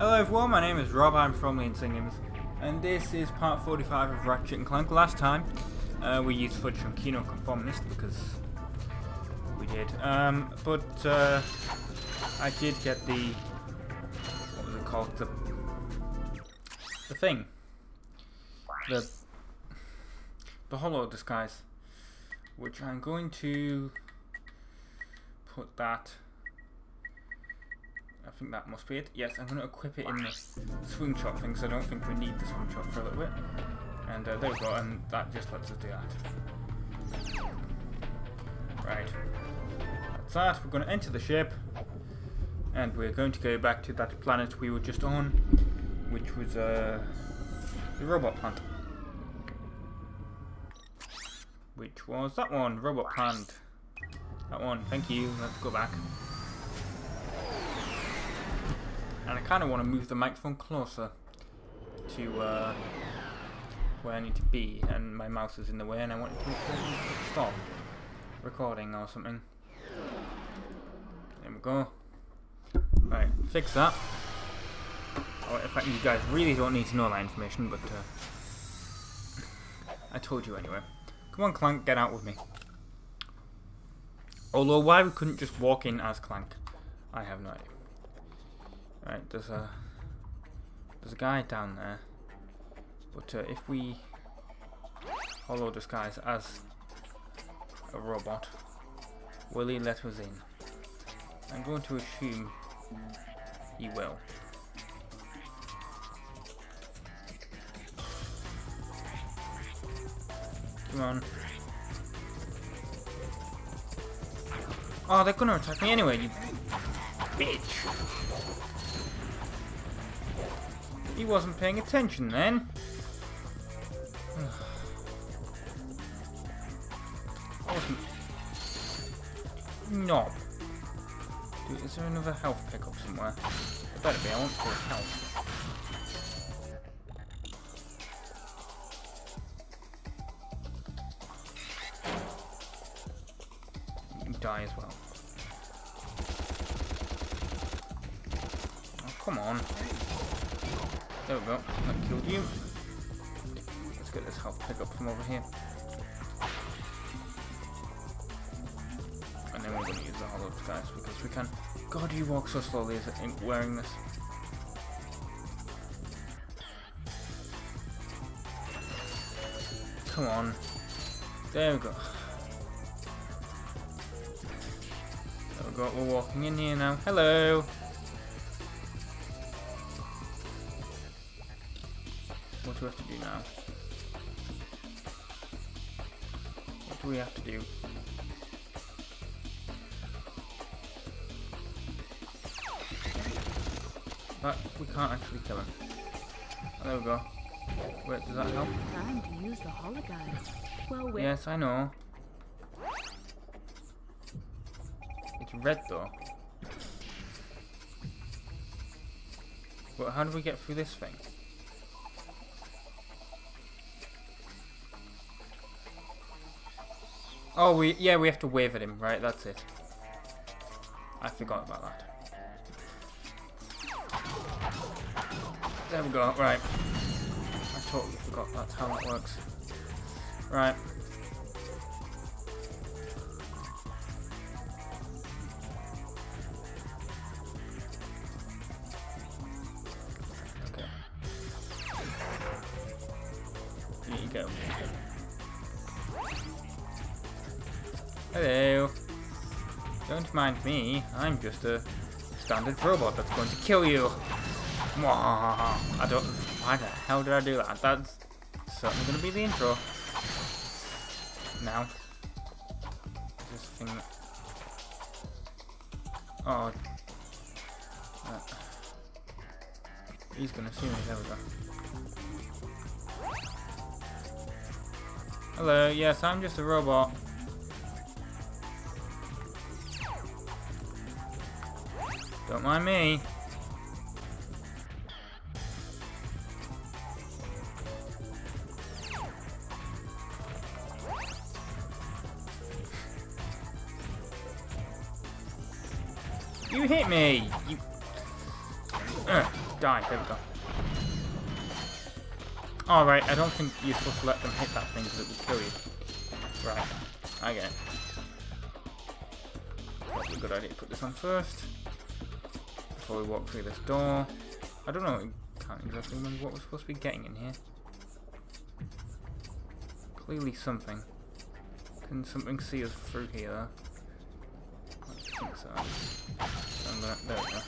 Hello everyone, my name is Rob, I'm from Lean Singings, and this is part 45 of Ratchet and Clank. Last time we used footage from Kino Conformist because we did, but I did get the, what was it called, the thing, the Hollow Disguise, which I'm going to put that. I think that must be it. Yes, I'm going to equip it in this swing chop thing, because I don't think we need the swing chop for a little bit. And there we go, and that just lets us do that. Right. That's that. We're going to enter the ship, and we're going to go back to that planet we were just on, which was the robot plant. Which was that one, robot plant. That one, thank you. Let's go back. And I kind of want to move the microphone closer to where I need to be, and my mouse is in the way, and I want it to stop recording or something. There we go. Right, fix that. Oh, in fact, you guys really don't need to know that information, but I told you anyway. Come on, Clank, get out with me. Although why we couldn't just walk in as Clank, I have no idea. Right, there's a guy down there, but if we hollow disguise as a robot, will he let us in? I'm going to assume he will. Come on. Oh, they're gonna attack me anyway, you bitch! He wasn't paying attention then. Awesome. No. Dude, is there another health pickup somewhere? There better be, I want full health. You can die as well. Oh, come on. There we go, that killed you. Let's get this health pick up from over here. And then we're going to use the hollow disguise because we can. God, you walk so slowly as I'm wearing this. Come on. There we go. There we go, we're walking in here now. Hello! What do we have to do now? What do we have to do? That, we can't actually kill him. Oh, there we go. Wait, does that help? Time to use the hologram. Well, yes, I know. It's red though. But how do we get through this thing? Oh, we have to wave at him, right? That's it. I forgot about that. There we go, right. I totally forgot that's how that works. Right. Okay. Here you go. Hello. Don't mind me, I'm just a standard robot that's going to kill you. I don't. Why the hell did I do that? That's certainly going to be the intro. Now. This thing. Oh. He's going to see me. There we go. Hello, yes, I'm just a robot. Don't mind me. You hit me! You... dying. There we go. Alright, I don't think you're supposed to let them hit that thing because it will kill you. Right, I get it. Probably a good idea to put this on first. Before we walk through this door. I don't know, I can't exactly remember what we're supposed to be getting in here. Clearly something. Can something see us through here? I don't think so. There we go.